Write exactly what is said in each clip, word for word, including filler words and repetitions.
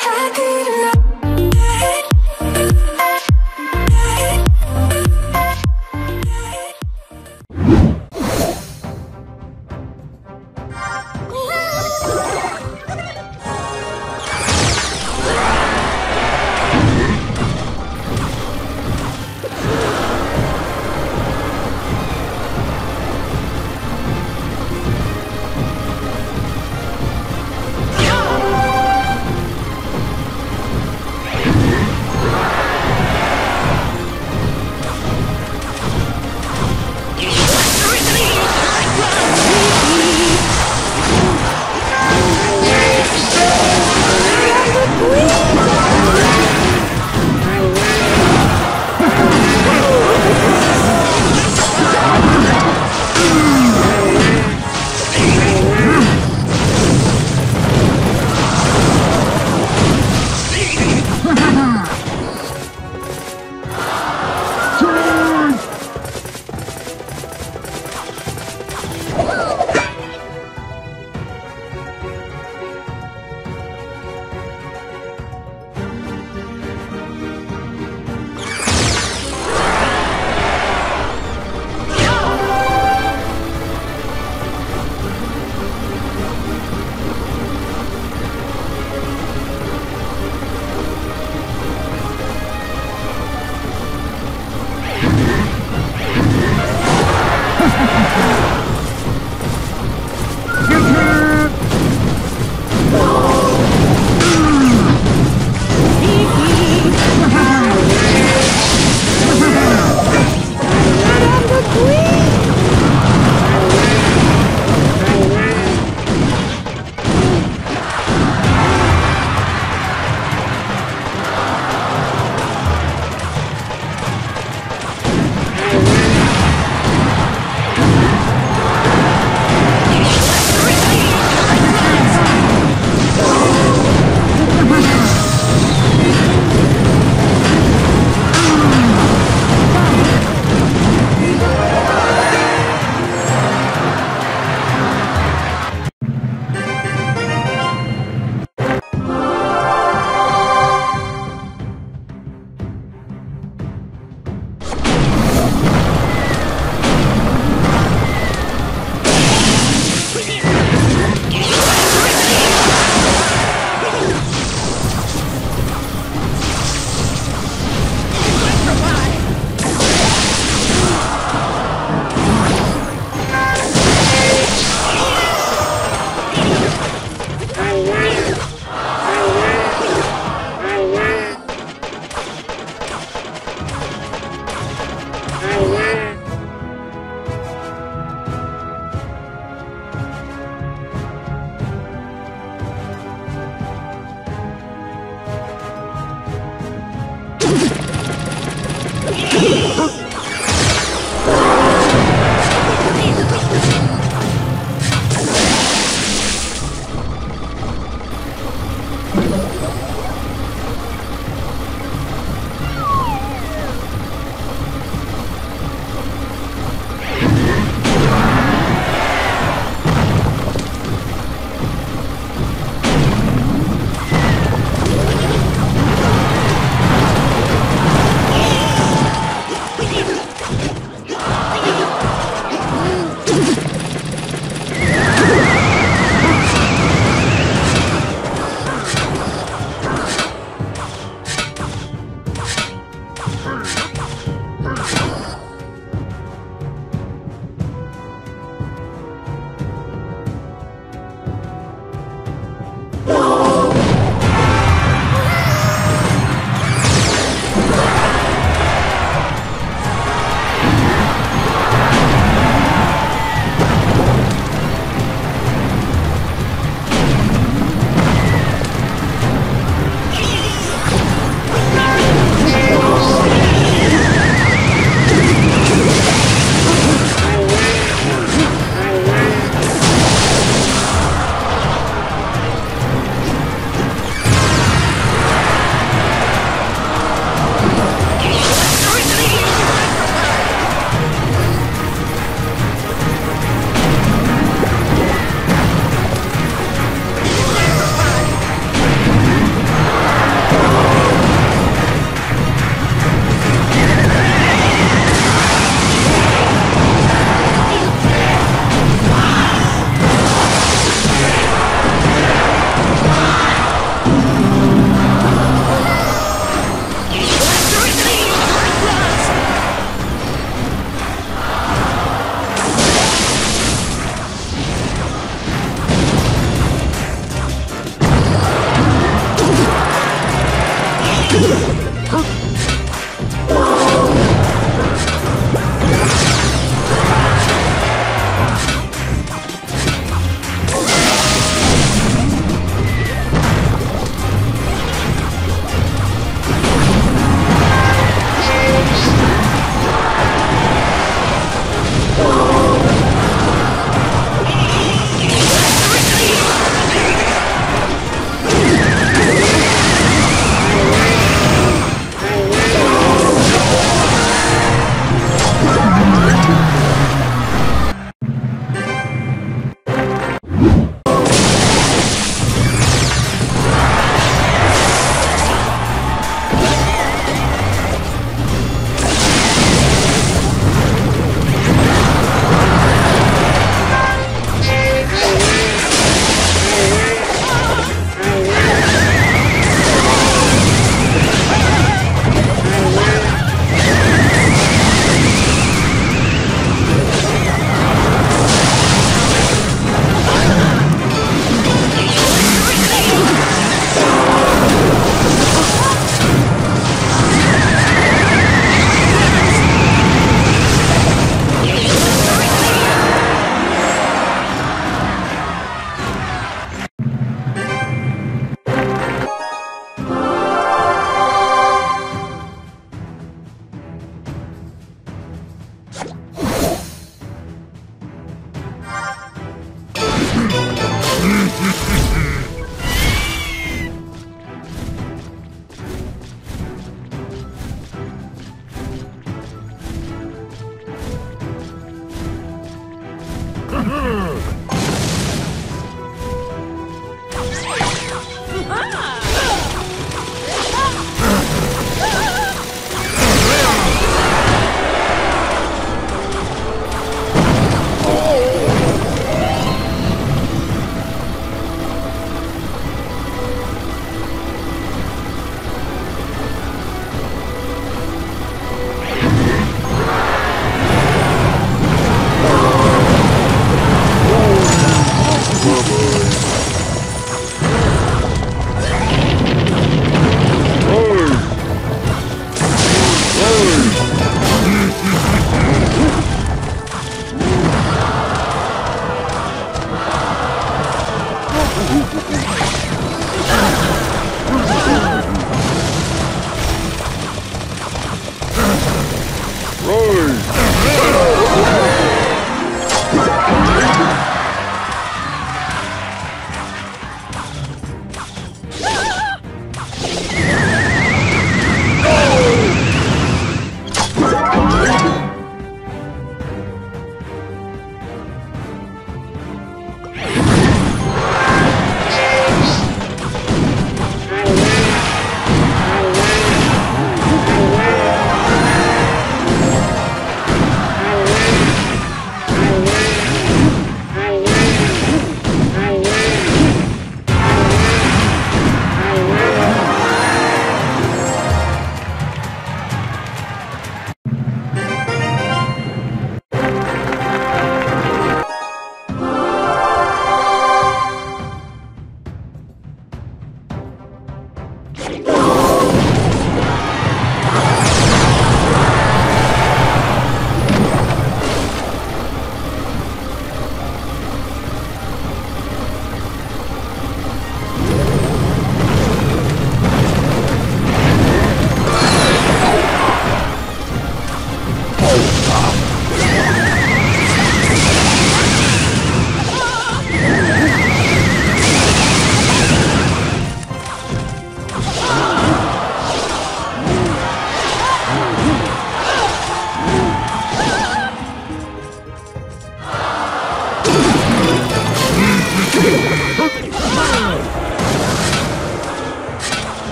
happy tonight.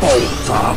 bolter.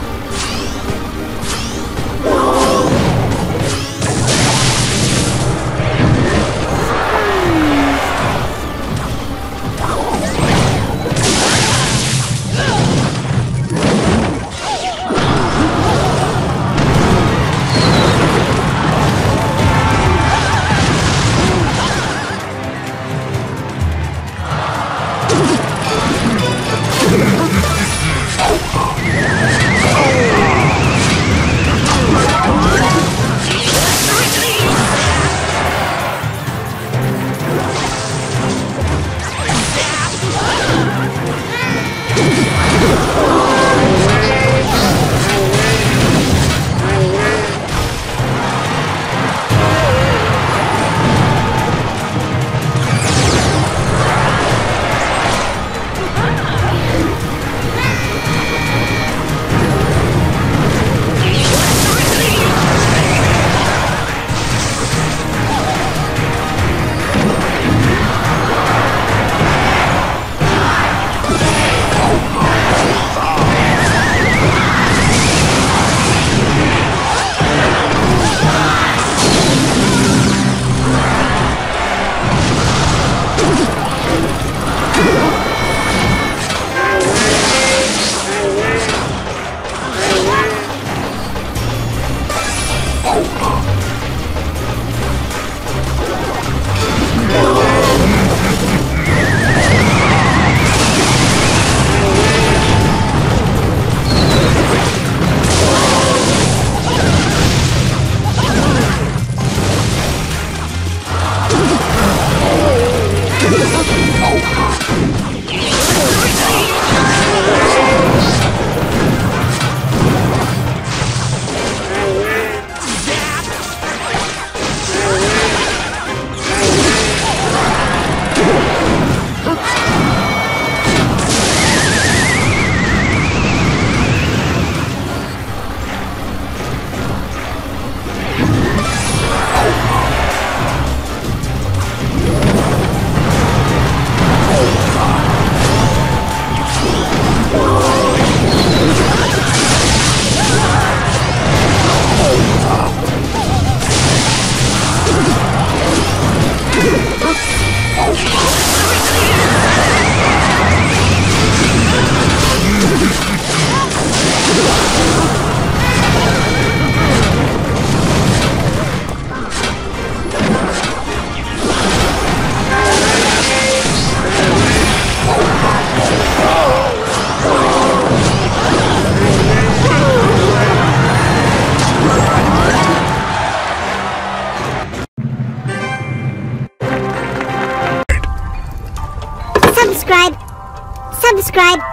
Subscribe.